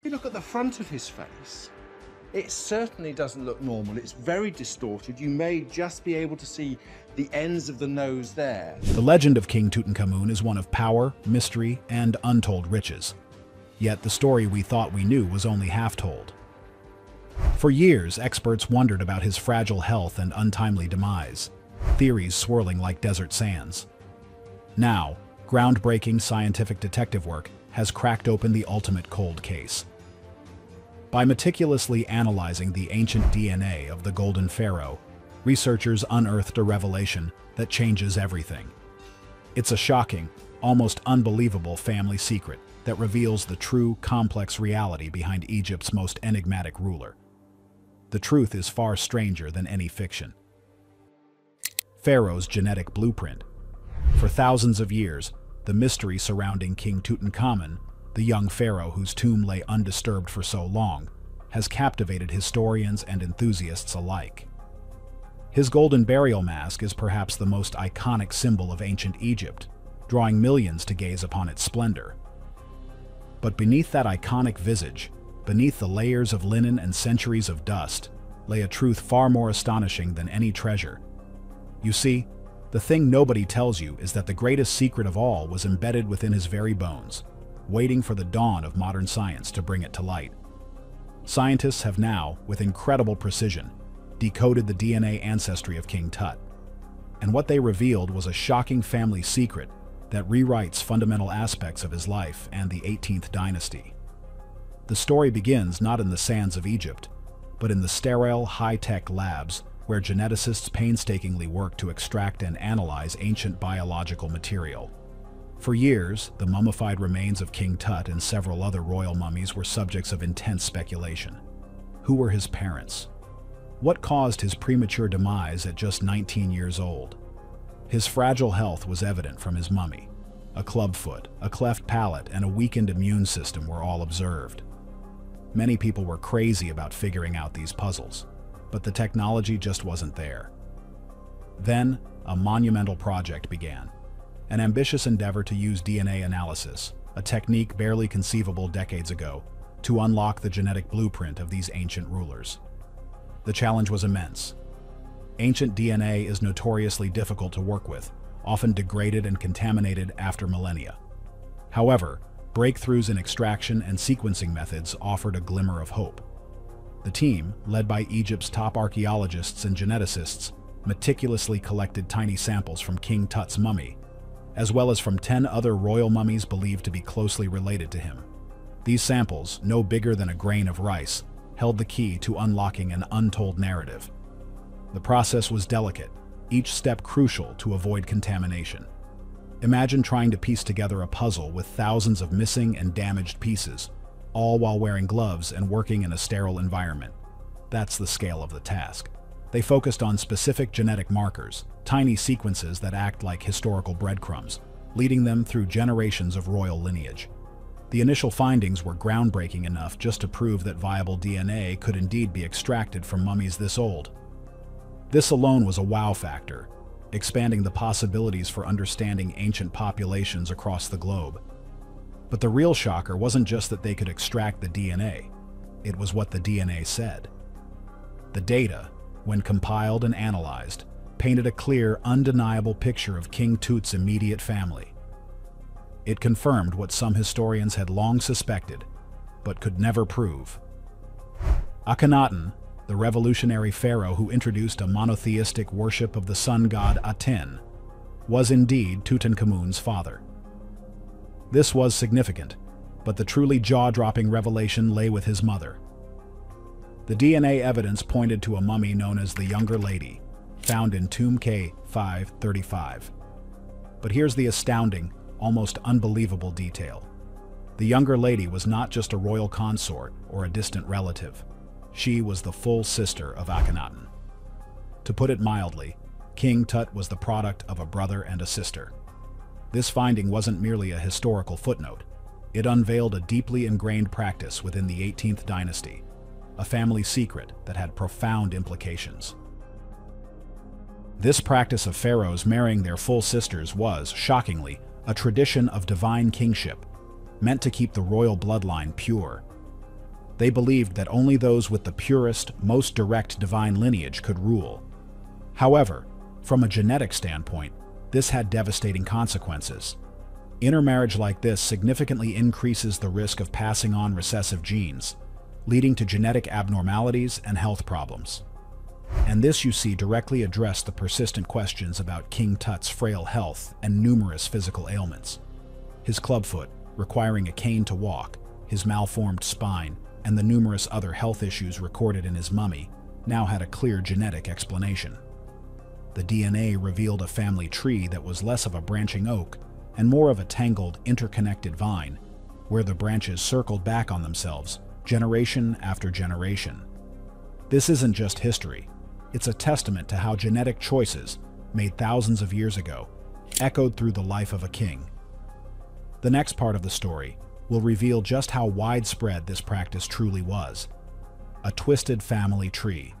If you look at the front of his face, it certainly doesn't look normal. It's very distorted. You may just be able to see the ends of the nose there. The legend of King Tutankhamun is one of power, mystery, and untold riches. Yet the story we thought we knew was only half-told. For years, experts wondered about his fragile health and untimely demise, theories swirling like desert sands. Now, groundbreaking scientific detective work has cracked open the ultimate cold case. By meticulously analyzing the ancient DNA of the Golden Pharaoh, researchers unearthed a revelation that changes everything. It's a shocking, almost unbelievable family secret that reveals the true, complex reality behind Egypt's most enigmatic ruler. The truth is far stranger than any fiction. Pharaoh's genetic blueprint. For thousands of years, the mystery surrounding King Tutankhamun, the young pharaoh whose tomb lay undisturbed for so long, has captivated historians and enthusiasts alike. His golden burial mask is perhaps the most iconic symbol of ancient Egypt, drawing millions to gaze upon its splendor. But beneath that iconic visage, beneath the layers of linen and centuries of dust, lay a truth far more astonishing than any treasure. You see, the thing nobody tells you is that the greatest secret of all was embedded within his very bones, waiting for the dawn of modern science to bring it to light. Scientists have now, with incredible precision, decoded the DNA ancestry of King Tut. And what they revealed was a shocking family secret that rewrites fundamental aspects of his life and the 18th dynasty. The story begins not in the sands of Egypt, but in the sterile, high-tech labs where geneticists painstakingly work to extract and analyze ancient biological material. For years, the mummified remains of King Tut and several other royal mummies were subjects of intense speculation. Who were his parents? What caused his premature demise at just 19 years old? His fragile health was evident from his mummy. A clubfoot, a cleft palate, and a weakened immune system were all observed. Many people were crazy about figuring out these puzzles, but the technology just wasn't there. Then, a monumental project began. An ambitious endeavor to use DNA analysis, a technique barely conceivable decades ago, to unlock the genetic blueprint of these ancient rulers. The challenge was immense. Ancient DNA is notoriously difficult to work with, often degraded and contaminated after millennia. However, breakthroughs in extraction and sequencing methods offered a glimmer of hope. The team, led by Egypt's top archaeologists and geneticists, meticulously collected tiny samples from King Tut's mummy, as well as from 10 other royal mummies believed to be closely related to him. These samples, no bigger than a grain of rice, held the key to unlocking an untold narrative. The process was delicate, each step crucial to avoid contamination. Imagine trying to piece together a puzzle with thousands of missing and damaged pieces, all while wearing gloves and working in a sterile environment. That's the scale of the task. They focused on specific genetic markers, tiny sequences that act like historical breadcrumbs, leading them through generations of royal lineage. The initial findings were groundbreaking enough just to prove that viable DNA could indeed be extracted from mummies this old. This alone was a wow factor, expanding the possibilities for understanding ancient populations across the globe. But the real shocker wasn't just that they could extract the DNA, it was what the DNA said. The data, when compiled and analyzed, painted a clear, undeniable picture of King Tut's immediate family. It confirmed what some historians had long suspected, but could never prove. Akhenaten, the revolutionary pharaoh who introduced a monotheistic worship of the sun god Aten, was indeed Tutankhamun's father. This was significant, but the truly jaw-dropping revelation lay with his mother. The DNA evidence pointed to a mummy known as the Younger Lady, found in Tomb KV35. But here's the astounding, almost unbelievable detail. The Younger Lady was not just a royal consort or a distant relative. She was the full sister of Akhenaten. To put it mildly, King Tut was the product of a brother and a sister. This finding wasn't merely a historical footnote. It unveiled a deeply ingrained practice within the 18th dynasty, a family secret that had profound implications. This practice of pharaohs marrying their full sisters was, shockingly, a tradition of divine kingship, meant to keep the royal bloodline pure. They believed that only those with the purest, most direct divine lineage could rule. However, from a genetic standpoint, this had devastating consequences. Intermarriage like this significantly increases the risk of passing on recessive genes, leading to genetic abnormalities and health problems. And this, you see, directly addressed the persistent questions about King Tut's frail health and numerous physical ailments. His clubfoot, requiring a cane to walk, his malformed spine, and the numerous other health issues recorded in his mummy now had a clear genetic explanation. The DNA revealed a family tree that was less of a branching oak and more of a tangled, interconnected vine, where the branches circled back on themselves, generation after generation. This isn't just history. It's a testament to how genetic choices, made thousands of years ago, echoed through the life of a king. The next part of the story will reveal just how widespread this practice truly was. A twisted family tree.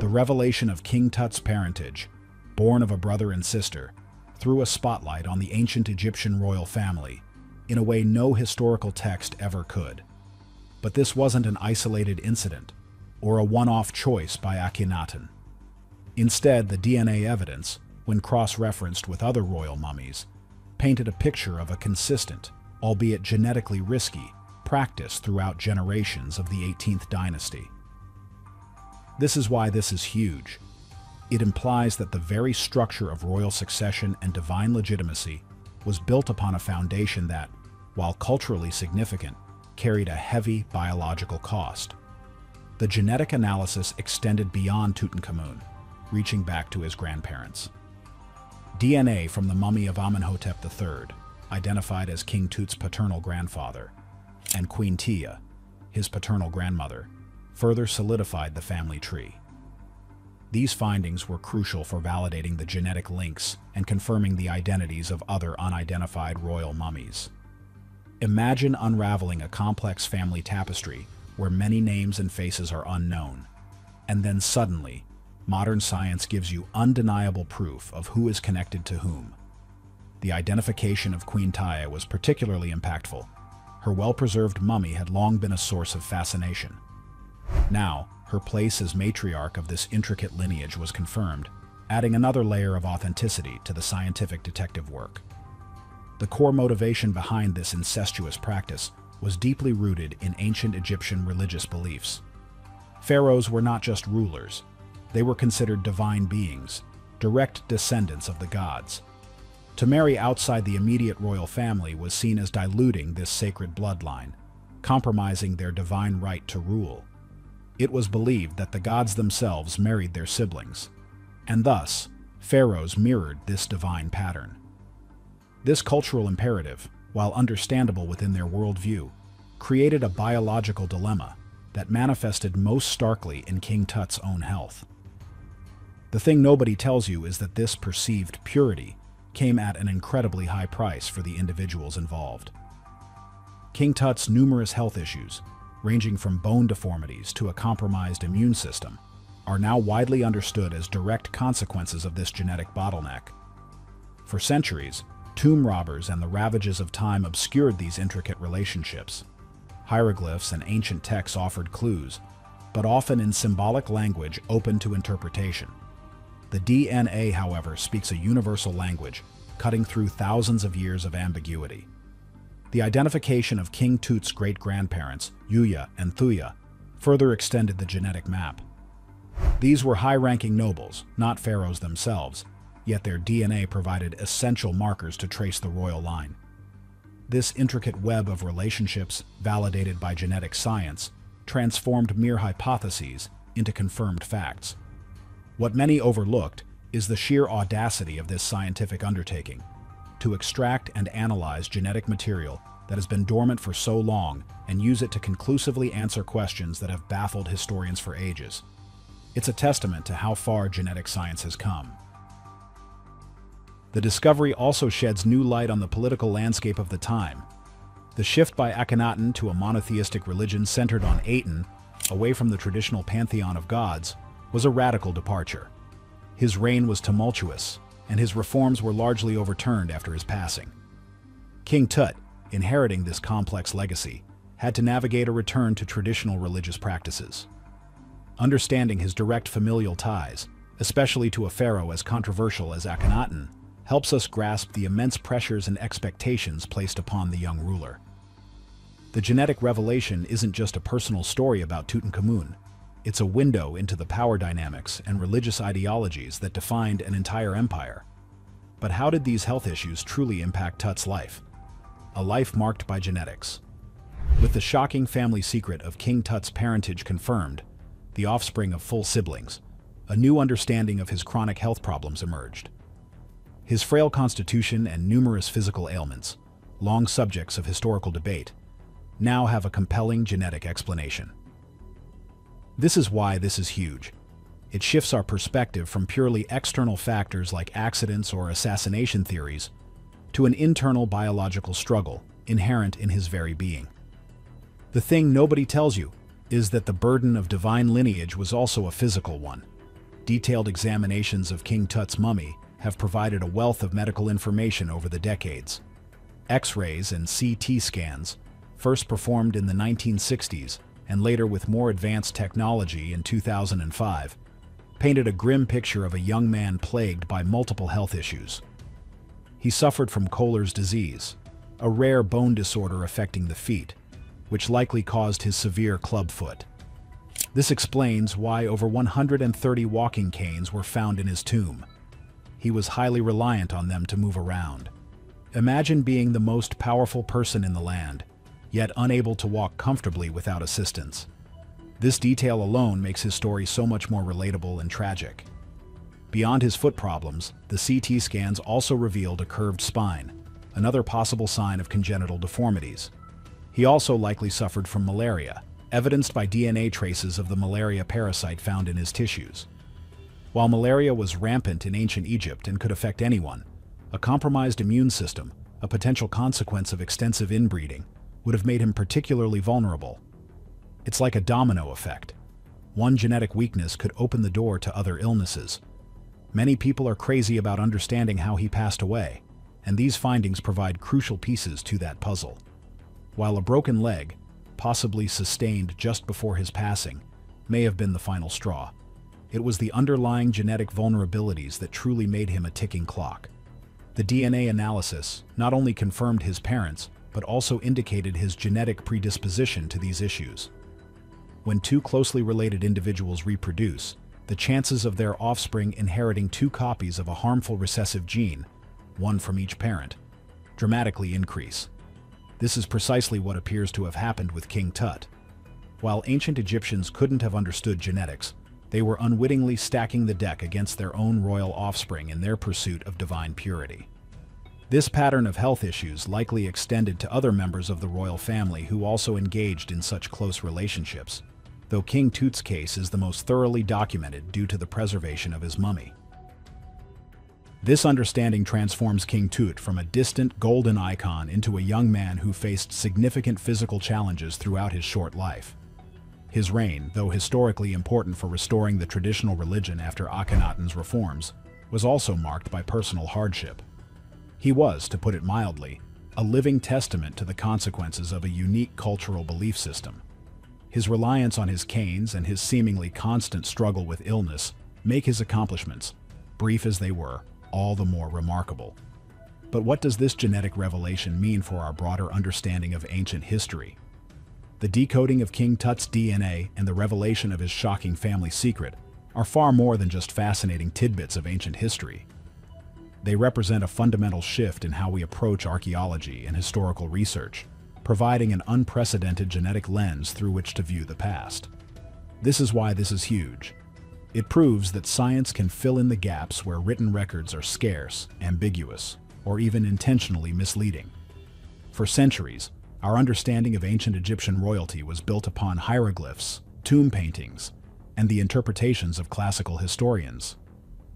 The revelation of King Tut's parentage, born of a brother and sister, threw a spotlight on the ancient Egyptian royal family in a way no historical text ever could. But this wasn't an isolated incident or a one-off choice by Akhenaten. Instead, the DNA evidence, when cross-referenced with other royal mummies, painted a picture of a consistent, albeit genetically risky, practice throughout generations of the 18th dynasty. This is why this is huge. It implies that the very structure of royal succession and divine legitimacy was built upon a foundation that, while culturally significant, carried a heavy biological cost. The genetic analysis extended beyond Tutankhamun, reaching back to his grandparents. DNA from the mummy of Amenhotep III, identified as King Tut's paternal grandfather, and Queen Tiye, his paternal grandmother, further solidified the family tree. These findings were crucial for validating the genetic links and confirming the identities of other unidentified royal mummies. Imagine unraveling a complex family tapestry where many names and faces are unknown, and then suddenly, modern science gives you undeniable proof of who is connected to whom. The identification of Queen Tiye was particularly impactful. Her well-preserved mummy had long been a source of fascination. Now, her place as matriarch of this intricate lineage was confirmed, adding another layer of authenticity to the scientific detective work. The core motivation behind this incestuous practice was deeply rooted in ancient Egyptian religious beliefs. Pharaohs were not just rulers, they were considered divine beings, direct descendants of the gods. To marry outside the immediate royal family was seen as diluting this sacred bloodline, compromising their divine right to rule. It was believed that the gods themselves married their siblings, and thus, pharaohs mirrored this divine pattern. This cultural imperative, while understandable within their worldview, created a biological dilemma that manifested most starkly in King Tut's own health. The thing nobody tells you is that this perceived purity came at an incredibly high price for the individuals involved. King Tut's numerous health issues, ranging from bone deformities to a compromised immune system, are now widely understood as direct consequences of this genetic bottleneck. For centuries, tomb robbers and the ravages of time obscured these intricate relationships. Hieroglyphs and ancient texts offered clues, but often in symbolic language open to interpretation. The DNA, however, speaks a universal language, cutting through thousands of years of ambiguity. The identification of King Tut's great-grandparents, Yuya and Thuya, further extended the genetic map. These were high-ranking nobles, not pharaohs themselves, yet their DNA provided essential markers to trace the royal line. This intricate web of relationships, validated by genetic science, transformed mere hypotheses into confirmed facts. What many overlooked is the sheer audacity of this scientific undertaking, to extract and analyze genetic material that has been dormant for so long and use it to conclusively answer questions that have baffled historians for ages. It's a testament to how far genetic science has come. The discovery also sheds new light on the political landscape of the time. The shift by Akhenaten to a monotheistic religion centered on Aten, away from the traditional pantheon of gods, was a radical departure. His reign was tumultuous, and his reforms were largely overturned after his passing. King Tut, inheriting this complex legacy, had to navigate a return to traditional religious practices. Understanding his direct familial ties, especially to a pharaoh as controversial as Akhenaten, helps us grasp the immense pressures and expectations placed upon the young ruler. The genetic revelation isn't just a personal story about Tutankhamun. It's a window into the power dynamics and religious ideologies that defined an entire empire. But how did these health issues truly impact Tut's life? A life marked by genetics. With the shocking family secret of King Tut's parentage confirmed, the offspring of full siblings, a new understanding of his chronic health problems emerged. His frail constitution and numerous physical ailments, long subjects of historical debate, now have a compelling genetic explanation. This is why this is huge. It shifts our perspective from purely external factors like accidents or assassination theories to an internal biological struggle inherent in his very being. The thing nobody tells you is that the burden of divine lineage was also a physical one. Detailed examinations of King Tut's mummy have provided a wealth of medical information over the decades. X-rays and CT scans, first performed in the 1960s and later with more advanced technology in 2005, painted a grim picture of a young man plagued by multiple health issues. He suffered from Kohler's disease, a rare bone disorder affecting the feet, which likely caused his severe club foot. This explains why over 130 walking canes were found in his tomb. He was highly reliant on them to move around. Imagine being the most powerful person in the land, yet unable to walk comfortably without assistance. This detail alone makes his story so much more relatable and tragic. Beyond his foot problems, the CT scans also revealed a curved spine, another possible sign of congenital deformities. He also likely suffered from malaria, evidenced by DNA traces of the malaria parasite found in his tissues. While malaria was rampant in ancient Egypt and could affect anyone, a compromised immune system, a potential consequence of extensive inbreeding, would have made him particularly vulnerable. It's like a domino effect. One genetic weakness could open the door to other illnesses. Many people are crazy about understanding how he passed away, and these findings provide crucial pieces to that puzzle. While a broken leg, possibly sustained just before his passing, may have been the final straw, it was the underlying genetic vulnerabilities that truly made him a ticking clock. The DNA analysis not only confirmed his parents, but also indicated his genetic predisposition to these issues. When two closely related individuals reproduce, the chances of their offspring inheriting two copies of a harmful recessive gene, one from each parent, dramatically increase. This is precisely what appears to have happened with King Tut. While ancient Egyptians couldn't have understood genetics, they were unwittingly stacking the deck against their own royal offspring in their pursuit of divine purity. This pattern of health issues likely extended to other members of the royal family who also engaged in such close relationships, though King Tut's case is the most thoroughly documented due to the preservation of his mummy. This understanding transforms King Tut from a distant golden icon into a young man who faced significant physical challenges throughout his short life. His reign, though historically important for restoring the traditional religion after Akhenaten's reforms, was also marked by personal hardship. He was, to put it mildly, a living testament to the consequences of a unique cultural belief system. His reliance on his canes and his seemingly constant struggle with illness make his accomplishments, brief as they were, all the more remarkable. But what does this genetic revelation mean for our broader understanding of ancient history? The decoding of King Tut's DNA and the revelation of his shocking family secret are far more than just fascinating tidbits of ancient history. They represent a fundamental shift in how we approach archaeology and historical research, providing an unprecedented genetic lens through which to view the past. This is why this is huge. It proves that science can fill in the gaps where written records are scarce, ambiguous, or even intentionally misleading. For centuries, our understanding of ancient Egyptian royalty was built upon hieroglyphs, tomb paintings, and the interpretations of classical historians.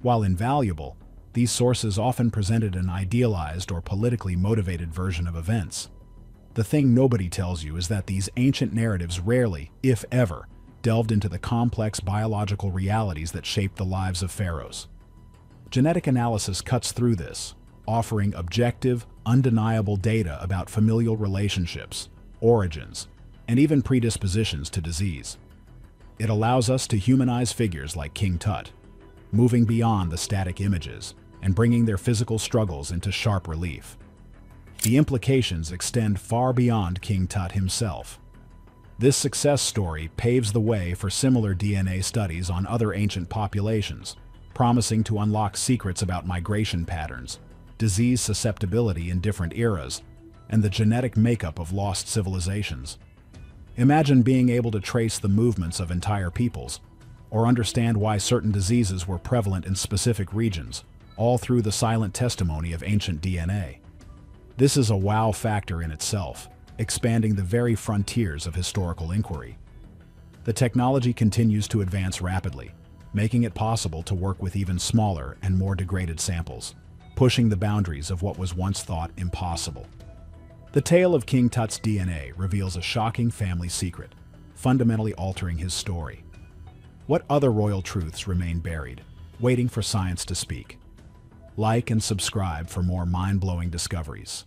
While invaluable, these sources often presented an idealized or politically motivated version of events. The thing nobody tells you is that these ancient narratives rarely, if ever, delved into the complex biological realities that shaped the lives of pharaohs. Genetic analysis cuts through this, offering objective, undeniable data about familial relationships, origins, and even predispositions to disease. It allows us to humanize figures like King Tut, moving beyond the static images and bringing their physical struggles into sharp relief. The implications extend far beyond King Tut himself. This success story paves the way for similar DNA studies on other ancient populations, promising to unlock secrets about migration patterns, disease susceptibility in different eras, and the genetic makeup of lost civilizations. Imagine being able to trace the movements of entire peoples, or understand why certain diseases were prevalent in specific regions, all through the silent testimony of ancient DNA. This is a wow factor in itself, expanding the very frontiers of historical inquiry. The technology continues to advance rapidly, making it possible to work with even smaller and more degraded samples, pushing the boundaries of what was once thought impossible. The tale of King Tut's DNA reveals a shocking family secret, fundamentally altering his story. What other royal truths remain buried, waiting for science to speak? Like and subscribe for more mind-blowing discoveries.